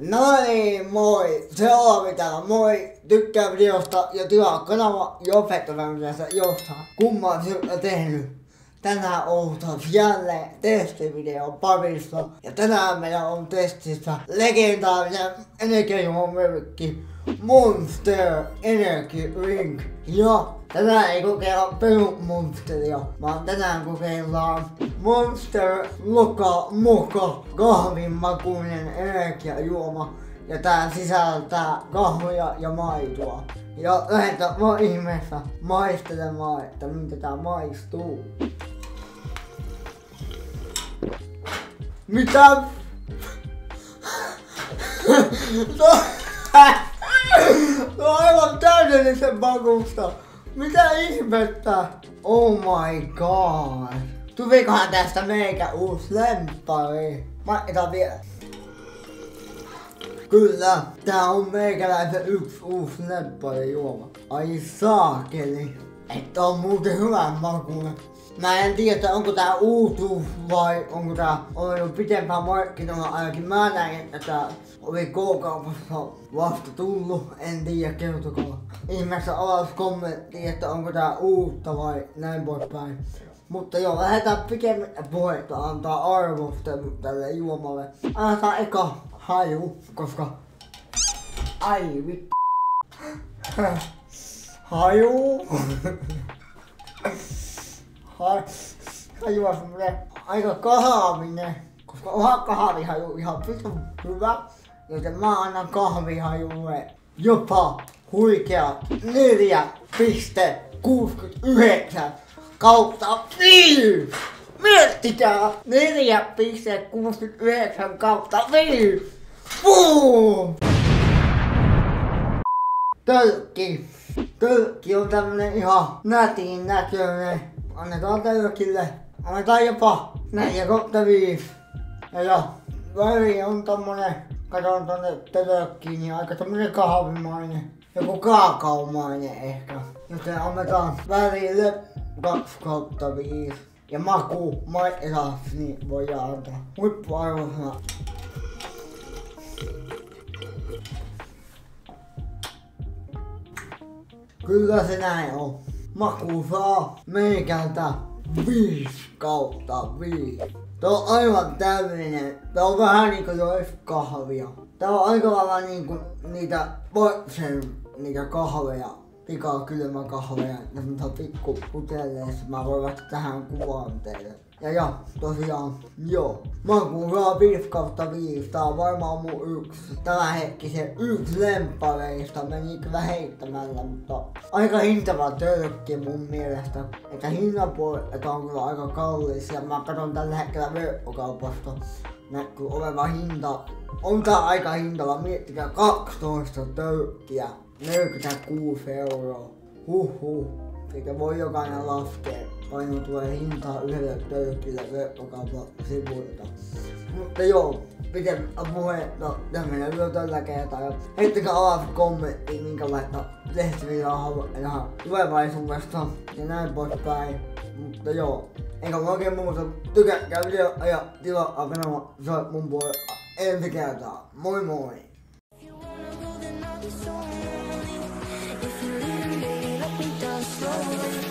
No niin, moi! Se on mitä, moi! Tykkää videosta ja tilaa kanava ja opettaa mitä se johtaa. Kumman syytä tehnyt? Tänään odotan jälleen testivideon parissa. Ja tänään meillä on testissä legendaarinen energiamyrkki Monster Energy Drink. Ja tänään ei kokeilla perusmonsteria, vaan tänään kokeillaan Monster Lukumuka kahvinmakuinen energiajuoma. Ja tää sisältää kahvia ja maitoa. Ja lähdetään vaan ihmeessä maistelemaan, että miltä tää maistuu. Mitä? Se on aivan täydellisen vakuusta. Mitä ihmettä? Oh my god. Tulikohan tästä meikä uusi lemppari? Mainitaan vielä. Kyllä, tää on meikäläisen yksi uusi lempparijuoma. Ai saakeli. Että on muuten hyvän makuinen. Mä en tiedä, onko tää uutuus vai onko tää ollut pitempään markkinoilla. Ainakin mä näin, että tää oli K-kaupassa vasta tullut. En tiedä, kertokaa ihmeessä alas kommentti, että onko tää uutta vai näin poispäin. Mutta joo, lähdetään pikemmin puhetta antaa arvostelun tälle juomalle. Annetaan eka haju, koska... Ai vittu. Haju. Haju on semmonen aika kahvinen, koska onhan kahvihaju ihan vitun hyvä. Joten mä annan kahvihajulle jopa huikeat 4,69. Kautta 5! Miettikää! 4,69 kautta 5! Boom! Tölkki! Tölkki on tämmönen ihan nätin näköinen. Annetaan tölkille. Annetaan jopa 4,5. Ja väri on tommonen, katson tonne tölkkiin, niin aika tommonen kahvimainen. Joku kaakaomainen ehkä. Joten annetaan värille 2/5 ja maku maittaa, niin voidaan antaa huippuarvosana. Kyllä se näin on. Maku saa meikältä 5/5. Tää on aivan täydellinen. Tää on vähän niinku jois kahvia. Tää on aika lailla niinku niitä Boxen niitä kahveja. Pikaa kylmä kahveja, tämmöisä pikku putelleessa. Mä voin vaikka tähän kuvaan teille. Ja tosiaan, joo. Maku saa 5/5. Tää on varmaan mun yksi. Tällä hetkisen yksi lemppareista meni kyllä heittämällä, mutta aika hintava tölkki mun mielestä. Että hintapuolelta on kyllä aika kallis ja mä katson tällä hetkellä verkkokaupasta. Näkyy oleva hinta. On tää aika hintava, miettikää 12 tölkkiä. 46 €. Huhhuh. Eikä voi jokainen laskea. Ainoa tulee hintaa yhdellä tölkillä verkkokaupan sivuilta. Mutta joo, pitempää puhetta. Tämmönen lyö tällä kertaa. Heittäkää alas kommenttiin, minkälaista tehtäviä haluaa tulevaisuudessa. Ja näin poispäin. Mutta joo, eikä oikein muuta. Tykätkää videoa ja tilaa kanava. Se on mun puolella ensi kertaa. Moi moi!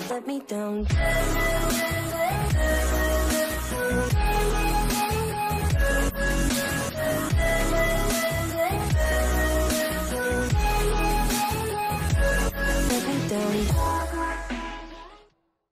Let me down.